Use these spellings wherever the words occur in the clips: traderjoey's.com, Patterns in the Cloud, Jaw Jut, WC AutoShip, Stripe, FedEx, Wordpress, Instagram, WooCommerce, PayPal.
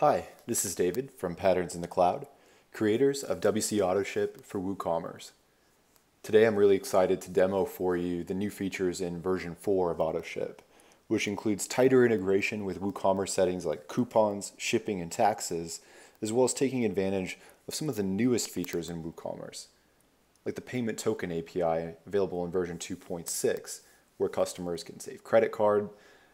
Hi, this is David from Patterns in the Cloud, creators of WC AutoShip for WooCommerce. Today I'm really excited to demo for you the new features in version 4 of AutoShip, which includes tighter integration with WooCommerce settings like coupons, shipping, and taxes, as well as taking advantage of some of the newest features in WooCommerce, like the payment token API available in version 2.6, where customers can save credit card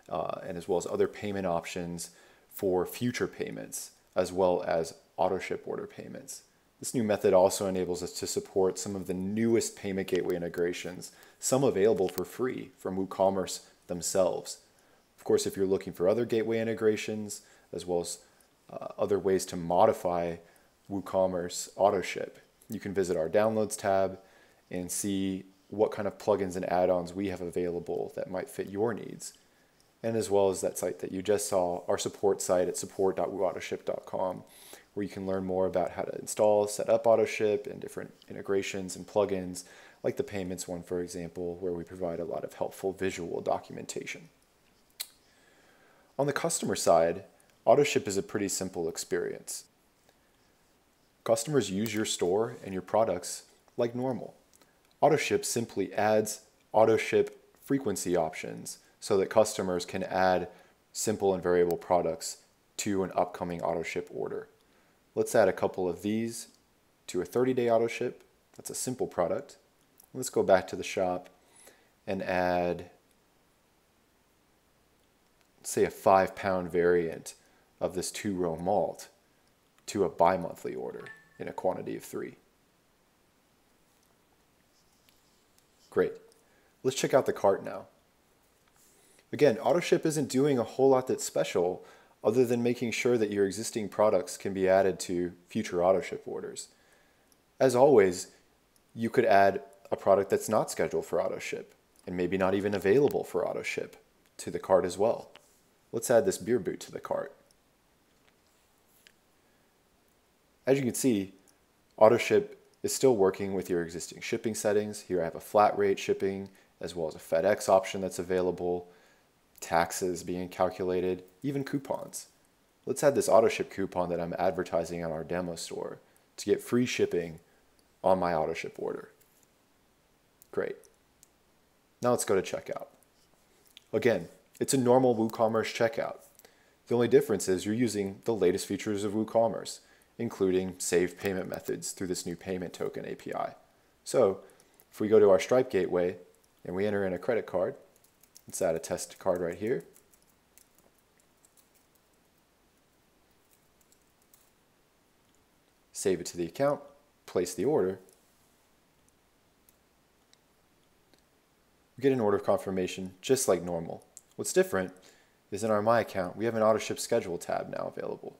and as well as other payment options for future payments, as well as AutoShip order payments. This new method also enables us to support some of the newest payment gateway integrations, some available for free from WooCommerce themselves. Of course, if you're looking for other gateway integrations, as well as other ways to modify WooCommerce AutoShip, you can visit our Downloads tab and see what kind of plugins and add-ons we have available that might fit your needs. And as well as that site that you just saw, our support site at support.wooautoship.com, where you can learn more about how to install, set up AutoShip and different integrations and plugins, like the payments one, for example, where we provide a lot of helpful visual documentation. On the customer side, AutoShip is a pretty simple experience. Customers use your store and your products like normal. AutoShip simply adds AutoShip frequency options, so that customers can add simple and variable products to an upcoming AutoShip order. Let's add a couple of these to a 30-day AutoShip. That's a simple product. Let's go back to the shop and add, say, a 5-pound variant of this 2-row malt to a bi-monthly order in a quantity of 3. Great. Let's check out the cart now. Again, AutoShip isn't doing a whole lot that's special other than making sure that your existing products can be added to future AutoShip orders. As always, you could add a product that's not scheduled for AutoShip and maybe not even available for AutoShip to the cart as well. Let's add this beer boot to the cart. As you can see, AutoShip is still working with your existing shipping settings. Here I have a flat rate shipping as well as a FedEx option that's available, taxes being calculated, even coupons. Let's add this AutoShip coupon that I'm advertising on our demo store to get free shipping on my AutoShip order. Great. Now let's go to checkout. Again, it's a normal WooCommerce checkout. The only difference is you're using the latest features of WooCommerce, including saved payment methods through this new payment token API. So if we go to our Stripe gateway and we enter in a credit card, let's add a test card right here. Save it to the account, place the order. We get an order confirmation just like normal. What's different is in our My Account, we have an AutoShip Schedule tab now available.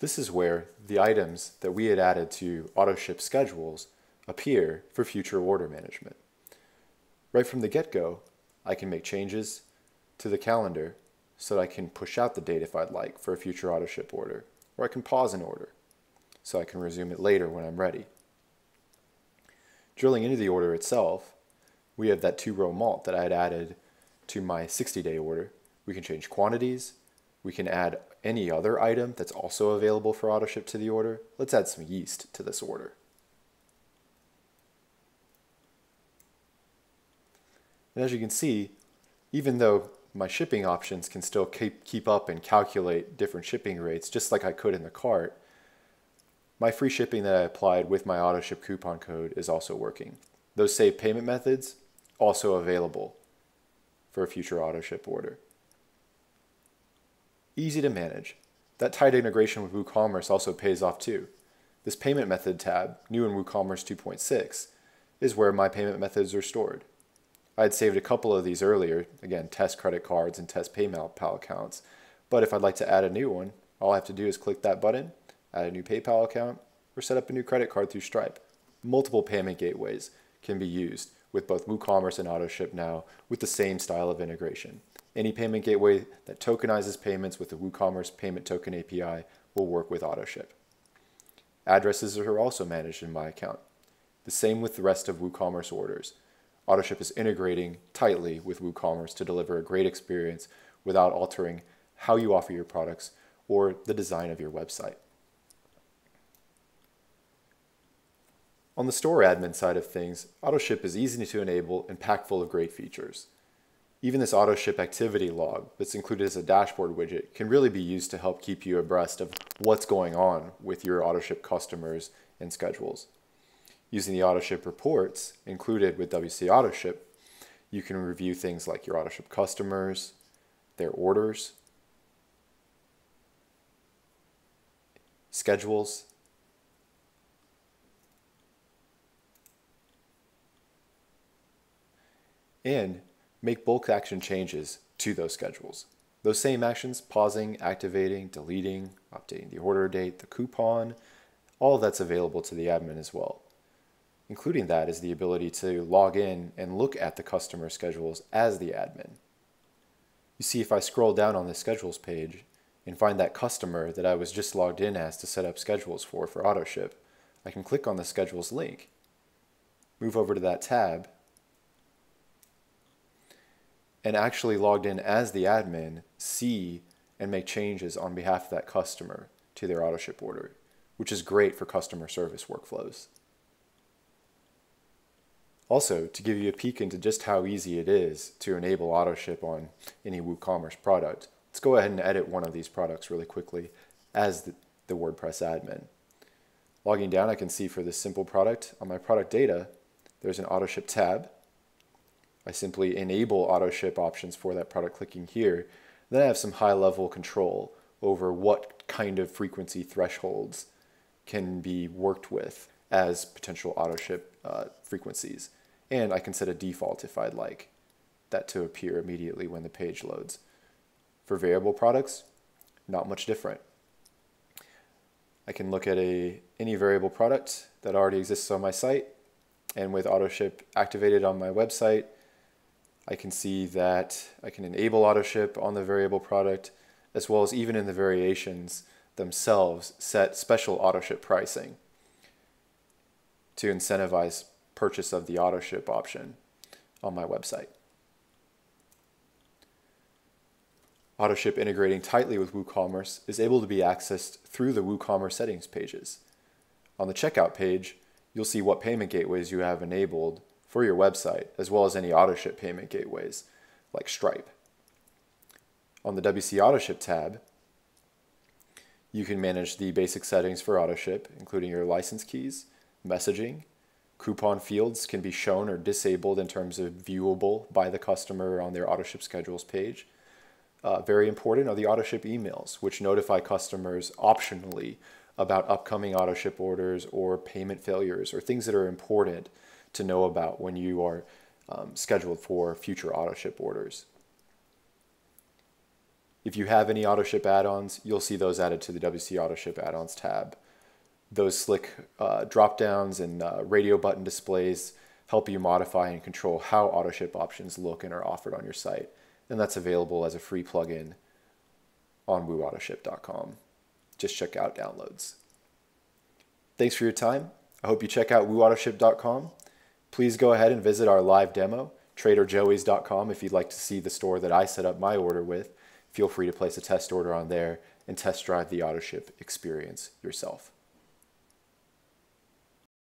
This is where the items that we had added to AutoShip Schedules appear for future order management. Right from the get-go, I can make changes to the calendar so that I can push out the date if I'd like for a future AutoShip order, or I can pause an order so I can resume it later when I'm ready. Drilling into the order itself, we have that 2-row malt that I had added to my 60-day order. We can change quantities. We can add any other item that's also available for AutoShip to the order. Let's add some yeast to this order. And as you can see, even though my shipping options can still keep up and calculate different shipping rates just like I could in the cart, my free shipping that I applied with my AutoShip coupon code is also working. Those saved payment methods also available for a future AutoShip order. Easy to manage. That tight integration with WooCommerce also pays off too. This payment method tab, new in WooCommerce 2.6, is where my payment methods are stored. I had saved a couple of these earlier, again, test credit cards and test PayPal accounts, but if I'd like to add a new one, all I have to do is click that button, add a new PayPal account, or set up a new credit card through Stripe. Multiple payment gateways can be used with both WooCommerce and AutoShip now with the same style of integration. Any payment gateway that tokenizes payments with the WooCommerce Payment Token API will work with AutoShip. Addresses are also managed in My Account. The same with the rest of WooCommerce orders. AutoShip is integrating tightly with WooCommerce to deliver a great experience without altering how you offer your products, or the design of your website. On the store admin side of things, AutoShip is easy to enable and packed full of great features. Even this AutoShip activity log that's included as a dashboard widget can really be used to help keep you abreast of what's going on with your AutoShip customers and schedules. Using the AutoShip reports included with WC AutoShip, you can review things like your AutoShip customers, their orders, schedules, and make bulk action changes to those schedules. Those same actions, pausing, activating, deleting, updating the order date, the coupon, all that's available to the admin as well. Including that is the ability to log in and look at the customer schedules as the admin. You see, if I scroll down on the schedules page and find that customer that I was just logged in as to set up schedules for AutoShip, I can click on the schedules link, move over to that tab, and actually logged in as the admin, see and make changes on behalf of that customer to their AutoShip order, which is great for customer service workflows. Also, to give you a peek into just how easy it is to enable AutoShip on any WooCommerce product, let's go ahead and edit one of these products really quickly as the WordPress admin. Logging down, I can see for this simple product, on my product data, there's an AutoShip tab. I simply enable AutoShip options for that product clicking here. Then I have some high-level control over what kind of frequency thresholds can be worked with as potential AutoShip frequencies. And I can set a default if I'd like that to appear immediately when the page loads. For variable products, not much different. I can look at any variable product that already exists on my site, and with AutoShip activated on my website, I can see that I can enable AutoShip on the variable product, as well as even in the variations themselves, set special AutoShip pricing to incentivize purchase of the AutoShip option on my website. AutoShip integrating tightly with WooCommerce is able to be accessed through the WooCommerce settings pages. On the checkout page, you'll see what payment gateways you have enabled for your website, as well as any AutoShip payment gateways like Stripe. On the WC AutoShip tab, you can manage the basic settings for AutoShip, including your license keys, messaging. Coupon fields can be shown or disabled in terms of viewable by the customer on their AutoShip schedules page. Very important are the AutoShip emails, which notify customers optionally about upcoming AutoShip orders or payment failures or things that are important to know about when you are scheduled for future AutoShip orders. If you have any AutoShip add-ons, you'll see those added to the WC AutoShip add-ons tab. Those slick drop-downs and radio button displays help you modify and control how AutoShip options look and are offered on your site. And that's available as a free plugin on wooautoship.com. Just check out downloads. Thanks for your time. I hope you check out wooautoship.com. Please go ahead and visit our live demo, traderjoey's.com, if you'd like to see the store that I set up my order with. Feel free to place a test order on there and test drive the AutoShip experience yourself.